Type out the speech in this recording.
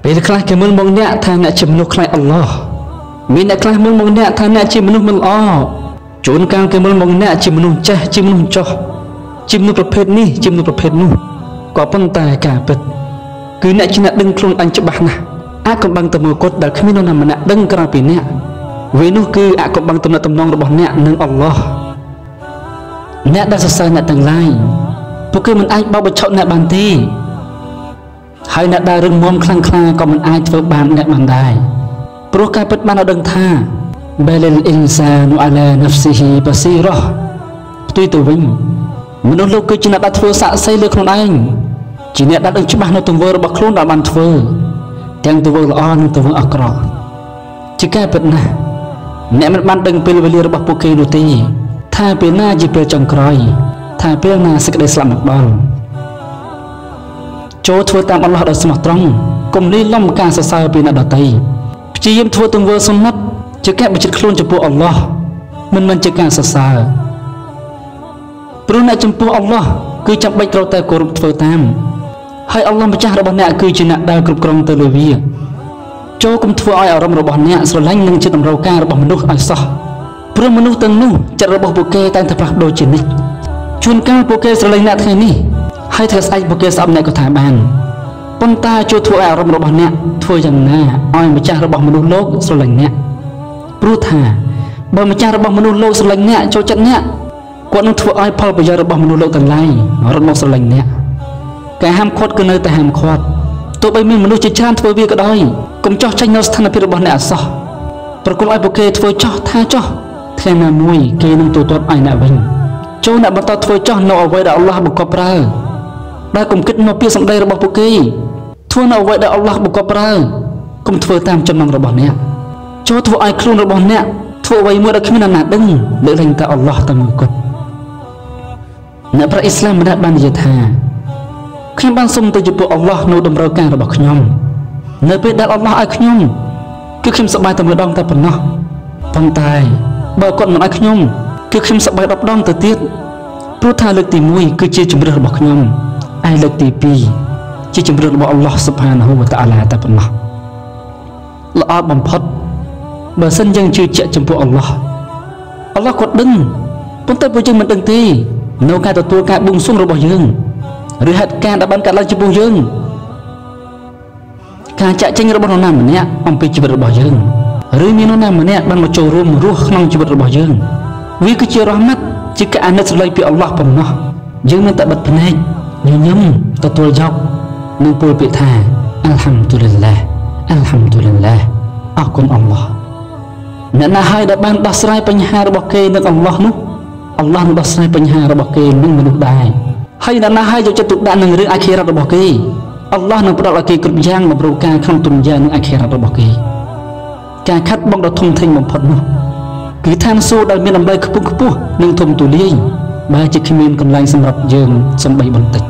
Bila kemun mengnya tanah cemenu kelai Allah. Mina kelah mun mengnya tanah cemenu Allah. Jun kang kemun mengnya cemenu cah cemenu coh. Cemenu perpet ni cemenu perpet nu. Kau pun tak kapet. Kena cina dengklung ancebah nah. Aku bang temukut dal keminu nama nak dengkerapinya. Wenu ke aku bang temna temnong robohnya neng Allah. Nak dah selesai nak tenglai. Bukan menaik bawa bercakap nak banti. Hai nak darung mom klang klang kau menaik terban nak mandai. Perukah petman orang tha. Balil insanu ala nafsihi basirah. Betul itu wing. Menurut ke cina tak terus sak saya lekron aing. Cina tak terus cuma nutung ber baklon tak mantul. Yang tuwul on tuwul akro. Jika petna. Nek mandeng pil belir bah pukai nuti. Tha pena jipil cengkrai. Tha pena sekadai selamat bal. ចូលធ្វើតាមអល់ឡោះដោយស្មោះត្រង់កុំលីលំការសរសើរពីអ្នកដទៃព្យាយាមធ្វើទង្វើសំណិតជាការបញ្ជាខ្លួនចំពោះអល់ឡោះមិនមែនជាការសរសើរព្រោះអ្នកចំពោះអល់ឡោះគឺចាំបាច់ត្រូវតែគោរពធ្វើតាមហើយអល់ឡោះម្ចាស់របស់អ្នកគឺជាអ្នកដែលគ្រប់គ្រងទៅលើវាចូលគំធ្វើឲ្យអារម្មណ៍របស់អ្នកស្រឡាញ់និងជាតម្រូវការរបស់មនុស្សឲ្យសោះព្រោះមនុស្សទាំងនោះចិត្តរបស់ពួកគេតែងតែផ្លាស់ប្ដូរជានិច្ចជួនកាលពួកគេស្រឡាញ់អ្នកថ្ងៃនេះ ហើយធ្វើស្អែកពួកគេស្អប់អ្នកក៏ថាបានប៉ុន្តែចូលធ្វើឲ្យអារម្មណ៍របស់អ្នកធ្វើយ៉ាងណាឲ្យម្ចាស់របស់មនុស្សលោកស្រឡាញ់អ្នកព្រោះថាបើម្ចាស់របស់មនុស្សលោកស្រឡាញ់អ្នកចូលចិត្តអ្នកគាត់នឹងធ្វើឲ្យផលប្រយោជន៍របស់មនុស្សលោកទាំងឡាយរបស់លោកស្រឡាញ់អ្នកកាហាមខត់គឺនៅតែហាមខត់ទោះបីមានមនុស្សជាច្រើនធ្វើវាក៏ដោយកុំចោះចាញ់នៅស្ថានភាពរបស់អ្នកអសោះប្រគំឲ្យពួកគេធ្វើនៅអ្វីដែល Allah បង្កប់ប្រើដែលកុំគិតមកពីសម្ដីរបស់ពួកគេធ្វើនៅអ្វីដែល ព្រោះថាលើកទី1គឺជាជំរឿនរបស់ខ្ញុំឯលើកទី2ជាជំរឿនរបស់អល់ឡោះ Subhanahu Wa Ta'ala តែប៉ុណ្ណោះល្អបំផុតបើសិនយើងជឿជាក់ចំពោះអល់ឡោះអល់ឡោះគាត់ដឹងប៉ុន្តែបើយើងមិនដឹងទេនៅការទទួលការបួងសួងរបស់យើងឬហេតុការណ៍ដែលបានកើតឡើងចំពោះយើងការចាក់ចេញរបស់នរណាម្នាក់អំពីជីវិតរបស់យើងឬមាននរណាម្នាក់បានមកចូលរួមរស់ក្នុងជីវិតរបស់យើងវាគឺជារហម័ត ជាអនុស្រ័យពីអល់ឡោះបំណោះយើងនឹងតែបិទភ្នែកញញឹមទទួលយកនឹងពលពិថាអល់ហាំឌូលីលឡាហ៍អរគុណអល់ឡោះអ្នកណាហើយដែលបានដោះស្រាយបញ្ហារបស់គេនឹងអល់ឡោះនោះអល់ឡោះនឹងដោះស្រាយបញ្ហារបស់គេនឹងមនុស្សដែរហើយអ្នកណាហើយយកចិត្តទុកដាក់នឹងរឿងអាខិរ៉ាតរបស់គេអល់ឡោះនឹងផ្ដល់ឲ្យគេគ្រប់យ៉ាងបម្រើការក្នុងទុនយ៉ានិងអាខិរ៉ាតរបស់គេការខាត់បងដល់ធំធេងបំផុតនោះ គឺឋានសួគ៌ដែលមានតម្លៃខ្ពស់ៗនឹងធំទូលាយបើជាគ្មានកន្លែងសម្រាប់យើងសំបីបន្តិច